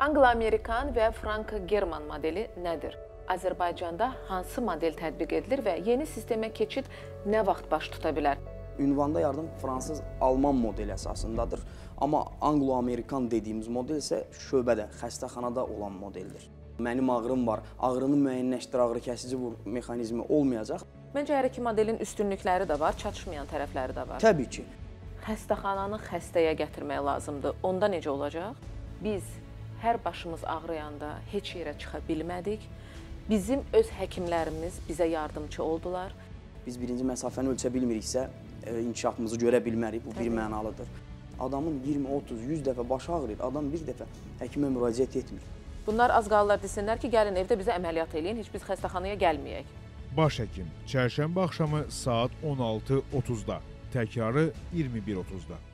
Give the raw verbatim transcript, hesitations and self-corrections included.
Anglo-Amerikan və Franko-German modeli nədir? Azərbaycanda hansı model tətbiq edilir və yeni sistemə keçid nə vaxt baş tuta bilər? Ünvanda yardım fransız-alman modeli əsasındadır. Amma Anglo-Amerikan dediyimiz model isə şöbədə, xəstəxanada olan modeldir. Mənim ağrım var, ağrını müəyyənləşdir, ağrı kəsici mexanizmi olmayacaq. Məncə hər iki modelin üstünlükləri də var, çatışmayan tərəfləri də var. Təbii ki. Xəstəxananı xəstəyə gətirmək lazımdır. Onda necə olacaq? Biz hər başımız ağrıyanda heç yerə çıxa bilmədik. Bizim öz həkimlərimiz bizə yardımcı oldular. Biz birinci məsafəni ölçə bilmiriksə, inkişafımızı görə bilmərik. Bu bir mənalıdır. Adamın iyirmi, otuz, yüz dəfə başı ağrıyır. Adam bir dəfə həkimə müraciət etmir. Bunlar az qalırlar desinlər ki, gəlin evdə bizə əməliyyat eləyin, heç biz xəstəxanaya gəlməyək. Baş həkim, çərşənbə axşamı saat on altı otuzda, təkrarı iyirmi bir otuzda.